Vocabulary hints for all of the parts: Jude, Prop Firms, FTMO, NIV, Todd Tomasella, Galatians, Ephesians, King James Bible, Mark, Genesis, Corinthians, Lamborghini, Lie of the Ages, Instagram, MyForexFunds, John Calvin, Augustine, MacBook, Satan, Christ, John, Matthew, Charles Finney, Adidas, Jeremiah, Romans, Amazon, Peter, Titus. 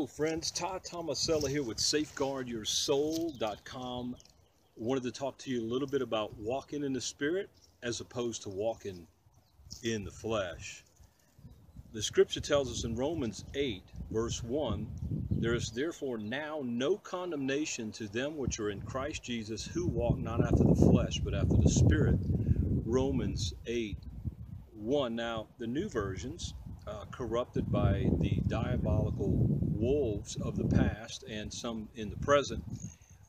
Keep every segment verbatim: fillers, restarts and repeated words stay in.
Hello friends, Todd Tomasella here with safeguard your soul dot com. Wanted to talk to you a little bit about walking in the Spirit as opposed to walking in the flesh. The scripture tells us in Romans eight verse one, there is therefore now no condemnation to them which are in Christ Jesus, who walk not after the flesh but after the Spirit. Romans eight one. Now the new versions, Uh, corrupted by the diabolical wolves of the past and some in the present,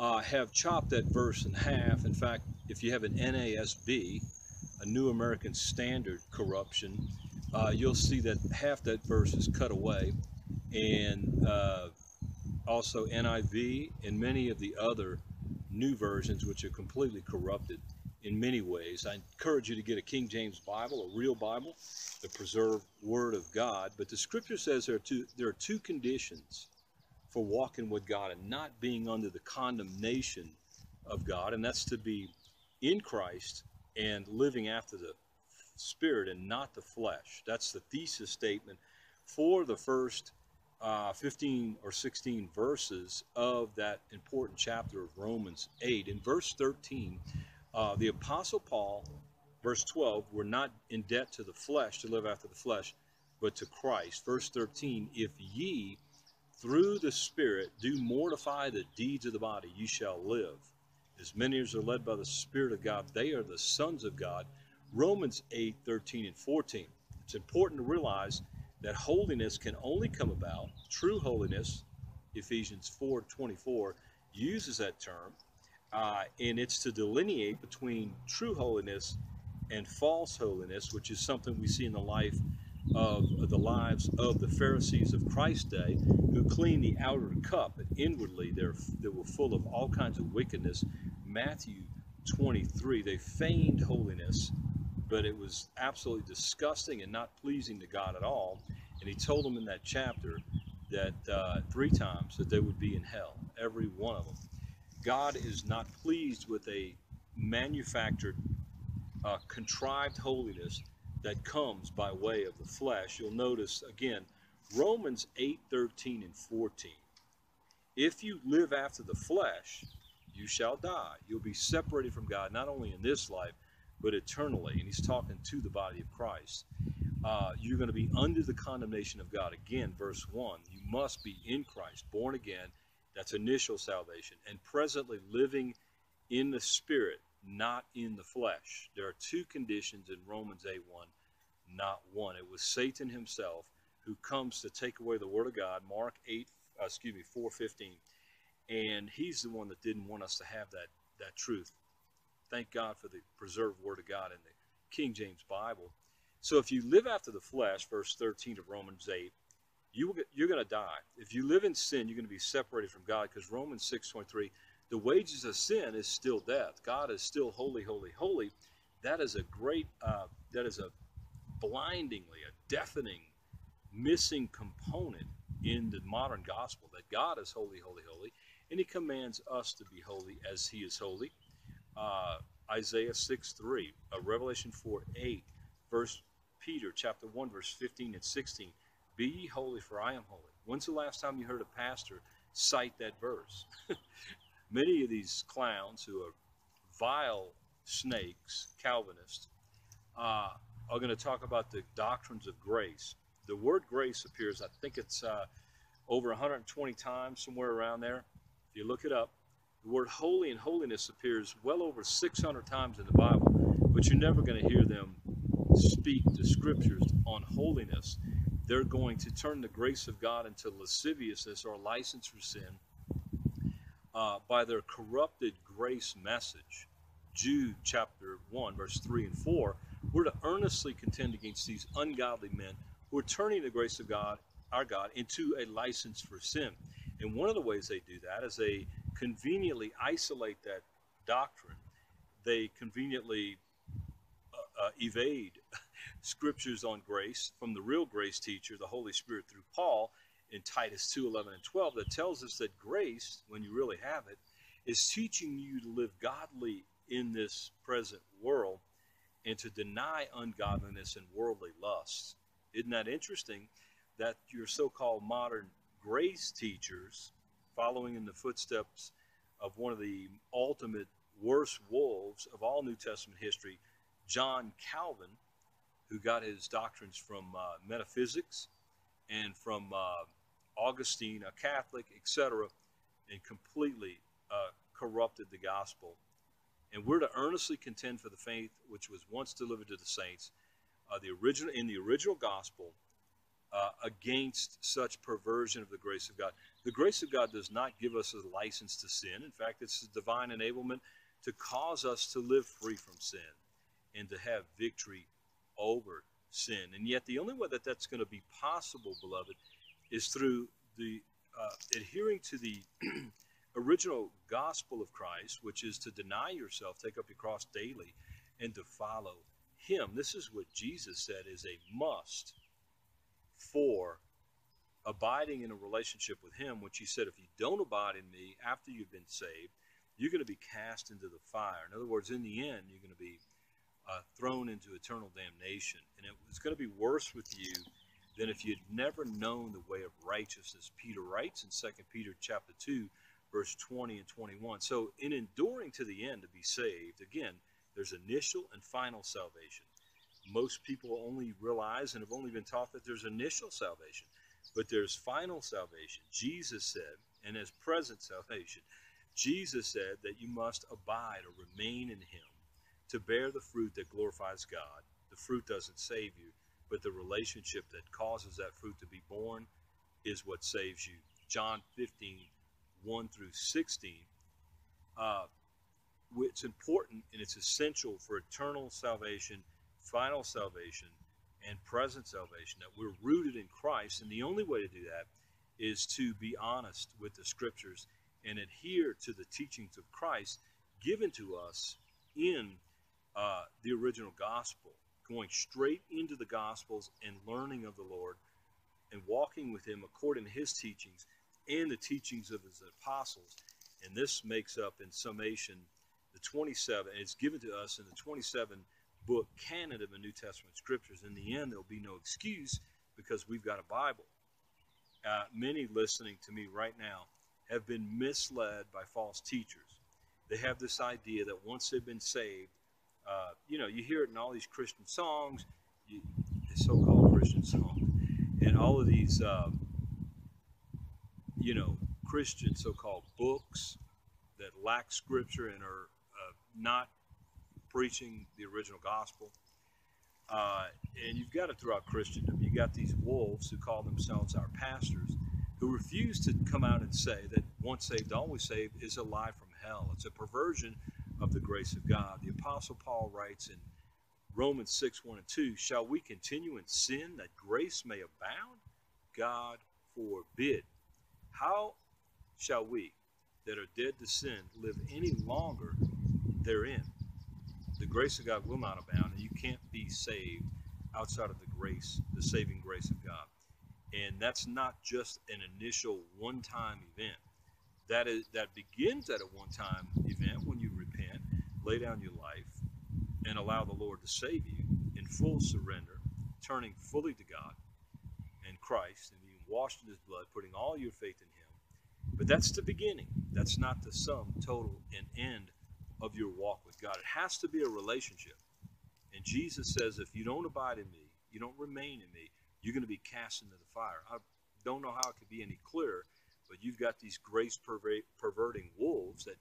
uh, have chopped that verse in half. In fact, if you have an N A S B, a New American Standard corruption, uh, you'll see that half that verse is cut away, and uh, also N I V and many of the other new versions, which are completely corrupted in many ways. I encourage you to get a King James Bible, a real Bible, the preserved Word of God. But the scripture says there are two, there are two conditions for walking with God and not being under the condemnation of God, and that's to be in Christ and living after the Spirit and not the flesh. That's the thesis statement for the first uh, fifteen or sixteen verses of that important chapter of Romans eight. In verse thirteen, Uh, the Apostle Paul, verse twelve, we're not in debt to the flesh to live after the flesh, but to Christ. Verse thirteen, if ye through the Spirit do mortify the deeds of the body, you shall live. As many as are led by the Spirit of God, they are the sons of God. Romans eight, thirteen, and fourteen. It's important to realize that holiness can only come about, true holiness, Ephesians four, twenty-four, uses that term. Uh, and it's to delineate between true holiness and false holiness, which is something we see in the life of, of the lives of the Pharisees of Christ's day, who cleaned the outer cup, but inwardly they're, they were full of all kinds of wickedness. Matthew twenty-three, they feigned holiness, but it was absolutely disgusting and not pleasing to God at all. And he told them in that chapter that uh, three times that they would be in hell, every one of them. God is not pleased with a manufactured, uh, contrived holiness that comes by way of the flesh. You'll notice, again, Romans eight, thirteen, and fourteen. If you live after the flesh, you shall die. You'll be separated from God, not only in this life, but eternally. And he's talking to the body of Christ. Uh, you're going to be under the condemnation of God. Again, verse one, you must be in Christ, born again. That's initial salvation, and presently living in the Spirit, not in the flesh. There are two conditions in Romans eight, one, not one. It was Satan himself who comes to take away the Word of God, Mark eight, excuse me, four fifteen, and he's the one that didn't want us to have that, that truth. Thank God for the preserved Word of God in the King James Bible. So if you live after the flesh, verse thirteen of Romans eight, You, you're going to die. If you live in sin, you're going to be separated from God, because Romans six, twenty-three, the wages of sin is still death. God is still holy, holy, holy. That is a great, uh, that is a blindingly, a deafening, missing component in the modern gospel, that God is holy, holy, holy, and he commands us to be holy as he is holy. Uh, Isaiah six, three, uh, Revelation four, eight, verse Peter, chapter one, verse fifteen and sixteen, be ye holy, for I am holy. When's the last time you heard a pastor cite that verse? Many of these clowns who are vile snakes, Calvinists, uh, are going to talk about the doctrines of grace. The word grace appears, I think it's uh, over one hundred twenty times, somewhere around there. If you look it up, the word holy and holiness appears well over six hundred times in the Bible, but you're never going to hear them speak the scriptures on holiness. They're going to turn the grace of God into lasciviousness or license for sin uh, by their corrupted grace message. Jude chapter one, verse three and four, we're to earnestly contend against these ungodly men who are turning the grace of God, our God, into a license for sin. And one of the ways they do that is they conveniently isolate that doctrine. They conveniently uh, uh, evade scriptures on grace from the real grace teacher, the Holy Spirit, through Paul in Titus two, eleven and twelve, that tells us that grace, when you really have it, is teaching you to live godly in this present world and to deny ungodliness and worldly lusts. Isn't that interesting that your so-called modern grace teachers, following in the footsteps of one of the ultimate worst wolves of all New Testament history, John Calvin, who got his doctrines from uh, metaphysics and from uh, Augustine, a Catholic, et cetera, and completely uh, corrupted the gospel. And we're to earnestly contend for the faith which was once delivered to the saints uh, the original in the original gospel uh, against such perversion of the grace of God. The grace of God does not give us a license to sin. In fact, it's a divine enablement to cause us to live free from sin and to have victory over sin. And yet the only way that that's going to be possible, beloved, is through the uh, adhering to the original gospel of Christ, which is to deny yourself, take up your cross daily, and to follow him. This is what Jesus said is a must for abiding in a relationship with him, which he said, if you don't abide in me after you've been saved, you're going to be cast into the fire. In other words, in the end, you're going to be uh, thrown into eternal damnation. And it was going to be worse with you than if you'd never known the way of righteousness. Peter writes in Second Peter chapter two, verse twenty and twenty-one. So in enduring to the end to be saved, again, there's initial and final salvation. Most people only realize and have only been taught that there's initial salvation, but there's final salvation. Jesus said, and as present salvation, Jesus said that you must abide or remain in him to bear the fruit that glorifies God. The fruit doesn't save you, but the relationship that causes that fruit to be born is what saves you. John fifteen, one through sixteen, uh, it's important and it's essential for eternal salvation, final salvation, and present salvation, that we're rooted in Christ. And the only way to do that is to be honest with the scriptures and adhere to the teachings of Christ given to us in uh, the original gospel, going straight into the gospels and learning of the Lord and walking with him according to his teachings and the teachings of his apostles. And this makes up, in summation, the twenty-seven, and it's given to us in the twenty-seven book canon of the New Testament scriptures. In the end, there'll be no excuse because we've got a Bible. Uh, many listening to me right now have been misled by false teachers. They have this idea that once they've been saved, uh, you know, you hear it in all these Christian songs, you, the so-called Christian songs, and all of these uh, you know, Christian so-called books that lack scripture and are uh, not preaching the original gospel. Uh, and you've got it throughout Christendom. You've got these wolves who call themselves our pastors who refuse to come out and say that once saved, always saved is a lie from hell. It's a perversion of the grace of God. The Apostle Paul writes in Romans six, one and two, shall we continue in sin that grace may abound? God forbid. How shall we that are dead to sin live any longer therein? The grace of God will not abound, and you can't be saved outside of the grace, the saving grace of God. And that's not just an initial one-time event. That is, that begins at a one-time event when you repent, lay down your life, and allow the Lord to save you in full surrender, turning fully to God and Christ, and you washed in his blood, putting all your faith in him. But that's the beginning. That's not the sum total and end of your walk with God. It has to be a relationship. And Jesus says, if you don't abide in me, you don't remain in me, you're going to be cast into the fire. I don't know how it could be any clearer, but you've got these grace perverting wolves that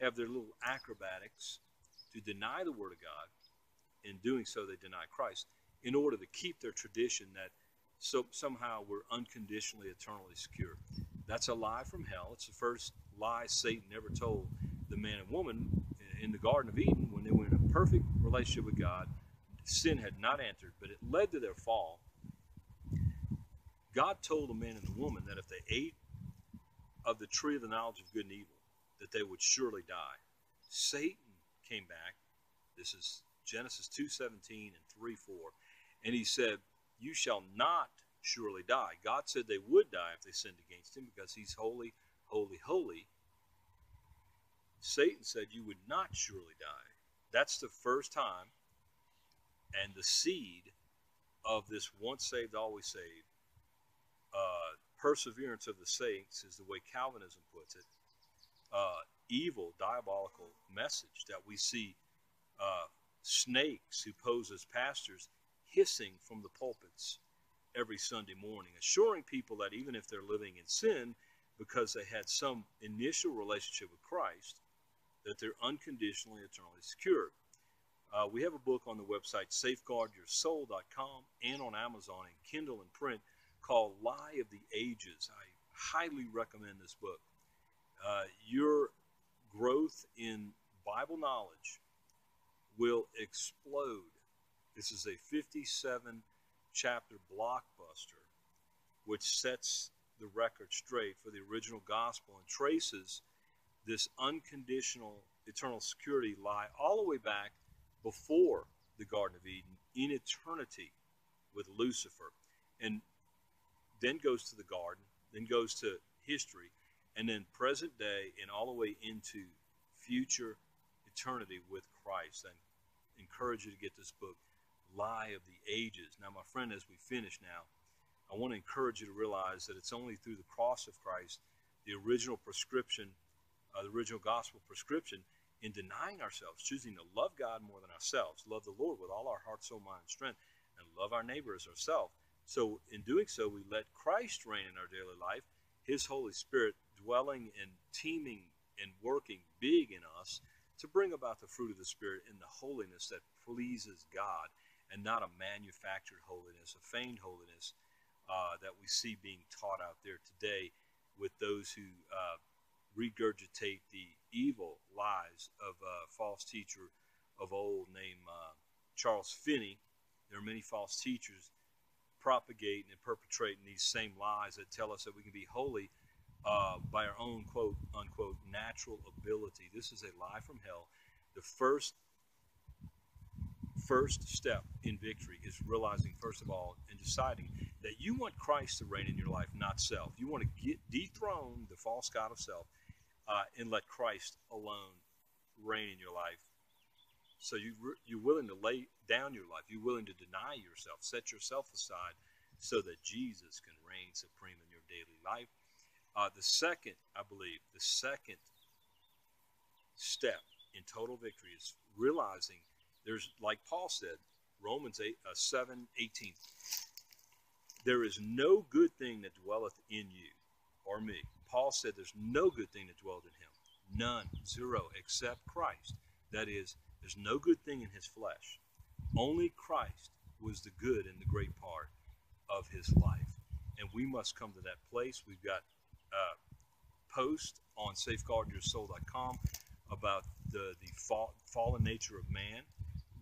have their little acrobatics to deny the word of God. In doing so, they deny Christ in order to keep their tradition that so somehow we're unconditionally, eternally secure. That's a lie from hell. It's the first lie Satan ever told the man and woman in the Garden of Eden when they were in a perfect relationship with God. Sin had not entered, but it led to their fall. God told the man and the woman that if they ate of the tree of the knowledge of good and evil, that they would surely die. Satan came back. This is Genesis two, seventeen and three, four. And he said, you shall not surely die. God said they would die if they sinned against him because he's holy, holy, holy. Satan said you would not surely die. That's the first time and the seed of this once saved, always saved uh, perseverance of the saints is the way Calvinism puts it, uh, evil, diabolical message that we see uh, snakes who pose as pastors hissing from the pulpits every Sunday morning, assuring people that even if they're living in sin, because they had some initial relationship with Christ, that they're unconditionally, eternally secured. Uh, we have a book on the website, safeguard your soul dot com, and on Amazon in Kindle and print, called Lie of the Ages. I highly recommend this book. Uh, your growth in Bible knowledge will explode. This is a fifty-seven chapter blockbuster, which sets the record straight for the original gospel and traces this unconditional eternal security lie all the way back before the Garden of Eden, in eternity with Lucifer, and then goes to the garden, then goes to history, and then present day, and all the way into future eternity with Christ. I encourage you to get this book, Lie of the Ages. Now, my friend, as we finish now, I want to encourage you to realize that it's only through the cross of Christ, the original prescription, uh, the original gospel prescription, in denying ourselves, choosing to love God more than ourselves, love the Lord with all our heart, soul, mind, and strength, and love our neighbor as ourselves. So in doing so, we let Christ reign in our daily life, his Holy Spirit dwelling and teeming and working big in us to bring about the fruit of the Spirit in the holiness that pleases God, and not a manufactured holiness, a feigned holiness uh, that we see being taught out there today with those who uh, regurgitate the evil lies of a false teacher of old named uh, Charles Finney. There are many false teachers propagating and perpetrating these same lies that tell us that we can be holy uh, by our own quote unquote natural ability. This is a lie from hell. The first first step in victory is realizing, first of all, and deciding that you want Christ to reign in your life, not self. You want to get dethrone the false god of self uh, and let Christ alone reign in your life. So you you're willing to lay down your life. You're willing to deny yourself, set yourself aside so that Jesus can reign supreme in your daily life. Uh, the second, I believe, the second step in total victory is realizing there's, like Paul said, Romans eight, uh, seven, eighteen, there is no good thing that dwelleth in you or me. Paul said there's no good thing that dwelleth in him. None, zero, except Christ. That is, there's no good thing in his flesh. Only Christ was the good and the great part of his life. And we must come to that place. We've got a post on safeguard your soul dot com about the, the fall, fallen nature of man,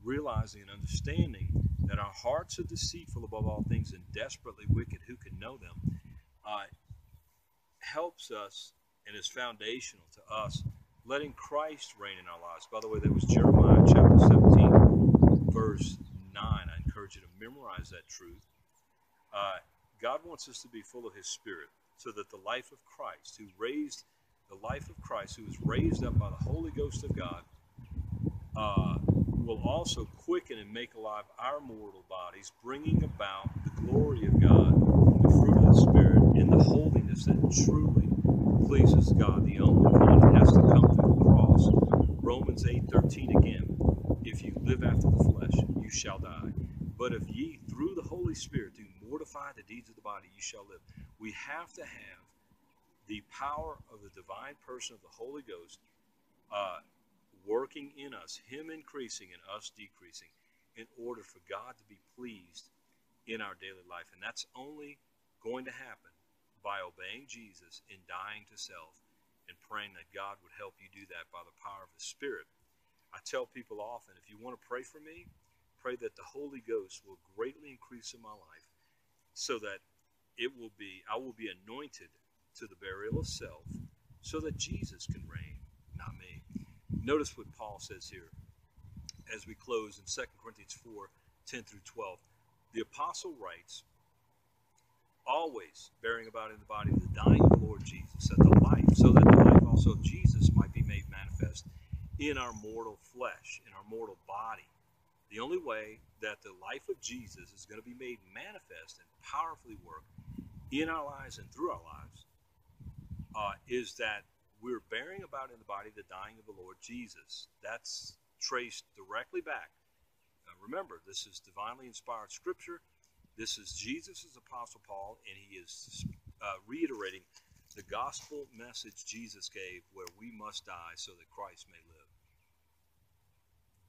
realizing and understanding that our hearts are deceitful above all things and desperately wicked, who can know them, uh, helps us and is foundational to us letting Christ reign in our lives. By the way, that was Jeremiah chapter seventeen, verse nine. I encourage you to memorize that truth. Uh, God wants us to be full of his Spirit so that the life of Christ, who raised the life of Christ, who was raised up by the Holy Ghost of God, uh, will also quicken and make alive our mortal bodies, bringing about the glory of God, the fruit of the Spirit, and the holiness that truly pleases God, the only kind that has to come through the cross. Romans eight, thirteen again, if you live after the flesh, you shall die. But if ye through the Holy Spirit do mortify the deeds of the body, you shall live. We have to have the power of the divine person of the Holy Ghost uh, working in us, him increasing and us decreasing, in order for God to be pleased in our daily life. And that's only going to happen by obeying Jesus and dying to self and praying that God would help you do that by the power of his Spirit. I tell people often, if you want to pray for me, pray that the Holy Ghost will greatly increase in my life so that it will be, I will be anointed to the burial of self so that Jesus can reign, not me. Notice what Paul says here as we close in Second Corinthians four, ten through twelve. The apostle writes, always bearing about in the body the dying of the Lord Jesus, that the life, so that the life also of Jesus might be made manifest in our mortal flesh, in our mortal body. The only way that the life of Jesus is going to be made manifest and powerfully work in our lives and through our lives, uh, is that we're bearing about in the body the dying of the Lord Jesus. That's traced directly back. Now remember, this is divinely inspired scripture. This is Jesus' Apostle Paul, and he is uh, reiterating the gospel message Jesus gave, where we must die so that Christ may live.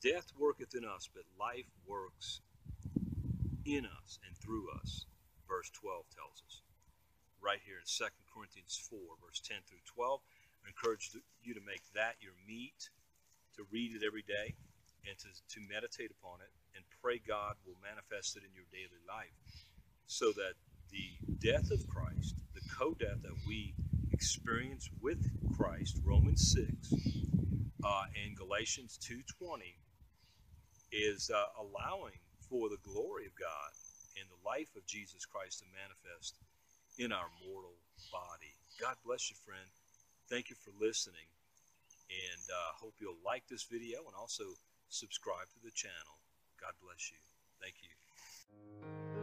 Death worketh in us, but life works in us and through us, verse twelve tells us. Right here in Second Corinthians four, verse ten through twelve. I encourage you to make that your meat, to read it every day, and to, to meditate upon it, and pray God will manifest it in your daily life, so that the death of Christ, the co-death that we experience with Christ, Romans six uh, and Galatians two twenty, is uh, allowing for the glory of God and the life of Jesus Christ to manifest in our mortal body. God bless you, friend. Thank you for listening, and uh, hope you'll like this video and also subscribe to the channel. God bless you. Thank you.